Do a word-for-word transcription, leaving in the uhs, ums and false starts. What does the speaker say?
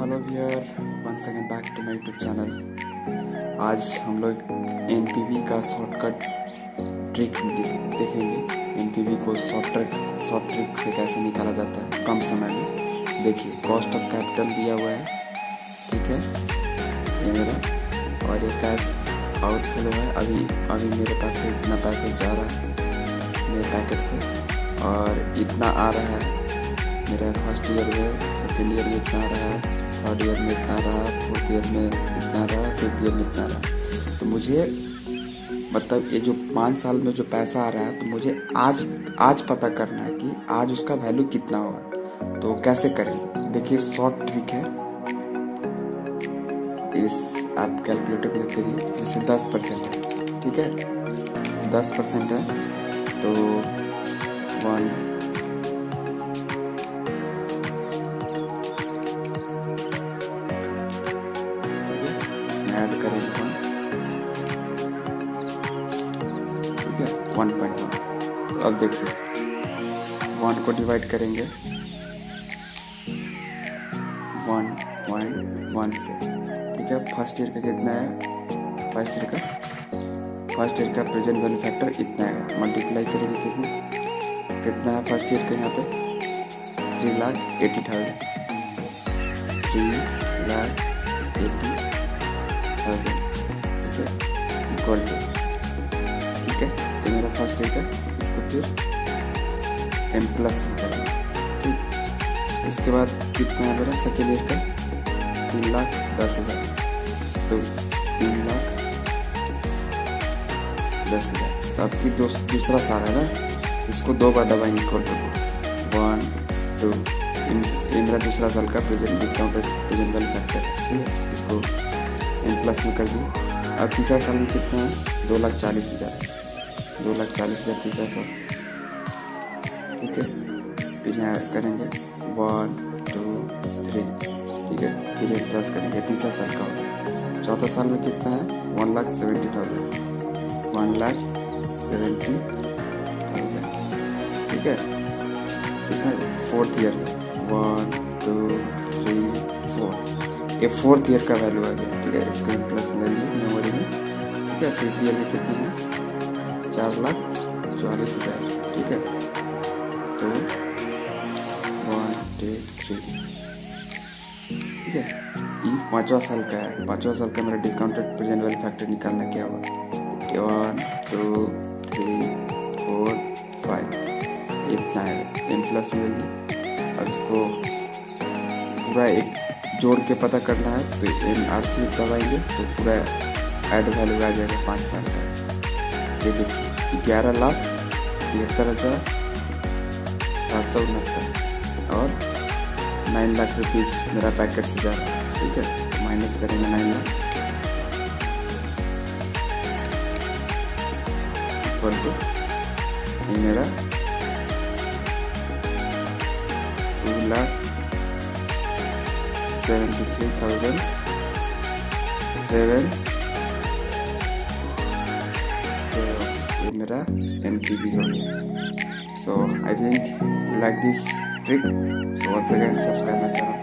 Hello viewer, once again back to my YouTube channel. आज हम लोग एनपीवी का शॉर्टकट ट्रिक देखेंगे। एनपीवी को शॉर्टकट शॉर्ट ट्रिक से कैसे निकाला जाता है कम समय में। देखिए, कॉस्ट ऑफ कैपिटल दिया हुआ है, ठीक है, ये मेरा, और ये कैश आउटफ्लो है। अभी अभी मेरे पास इतना पैसा जा रहा है मेरे पैकेट से, और इतना आ रहा है मेरा फर्स्ट ईयर में, सेकेंड ईयर में इतना रहा, थर्ड ईयर में इतना रहा, फोर्थ ईयर में इतना रहा, फिफ्थ ईयर में इतना रहा। तो मुझे मतलब ये जो पाँच साल में जो पैसा आ रहा है, तो मुझे आज आज पता करना है कि आज उसका वैल्यू कितना हुआ। तो कैसे करें, देखिए शॉर्ट ट्रिक है। इस आप कैलकुलेटर लेते रहिए, जैसे दस परसेंट है, ठीक है, दस परसेंट है तो वन ऐड करें ठीक है वन पॉइंट वन। तो अब देखिए, वन को डिवाइड करेंगे वन पॉइंट वन से, ठीक है। फर्स्ट ईयर का कितना है, फर्स्ट ईयर का फर्स्ट ईयर का प्रेजेंट वैल्यू फैक्टर इतना है, मल्टीप्लाई करेंगे कितना कितना है फर्स्ट ईयर के यहाँ पे three lakh eighty thousand, three lakh eighty, ठीक है, इक्वल टू, ठीक है, ये मेरा फर्स्ट ईयर है। इसको फिर एम प्लस करें, ठीक। इसके बाद कितना मेरा सेकेंड ईयर का तीन लाख दस हज़ार, तो तीन लाख दस हज़ार। तो आपकी दूसरा साल है ना, इसको दो बार दबाएंगे इक्वल टू वन टू। ये मेरा दूसरा साल का present discounted present value factor, ठीक है, इसको एम प्लस में कर दी। और तीसरा साल में कितना है, दो लाख चालीस हज़ार, दो लाख चालीस हज़ार तीसरा साल, ठीक है। फिर यहाँ करेंगे वन टू थ्री, ठीक है, फिर एम प्लस करेंगे, तीसरा साल का होगा। चौथा साल में कितना है, one lakh seventy thousand, one lakh seventy thousand, ठीक है, ठीक है। Fourth year one two three four, ये फोर्थ ईयर का वैल्यू आ गया, ठीक है, इसको प्लस ले लीजिए मेमोरी में, ठीक है। फिफ्थ ईयर में कितना है, चार लाख चालीस हज़ार, ठीक है, तो वन टू थ्री, ठीक है। ये पाँचवा साल का है, पाँचवा साल का मेरा डिस्काउंटेड प्रेजेंट वैल्यू फैक्टर निकालना क्या हुआ, one two three four five, इतना है, एम प्लस ले लीजिए। अब इसको पूरा एक जोड़ के पता करना है, तो एम आर सी दबाएंगे तो पूरा एड वैल्यू आ जाएगा पाँच साल का। ये देखिए, ग्यारह लाख तिहत्तर हज़ार सात सौ उनहत्तर, और नाइन लाख रुपीज़ मेरा पैकेट से जा रहा है, ठीक है, माइनस करेंगे नाइन लाख, ये मेरा two lakh seventy three thousand, seven ये मेरा एनपीवी हो गया। So I think like this trick, so once again subscribe my channel.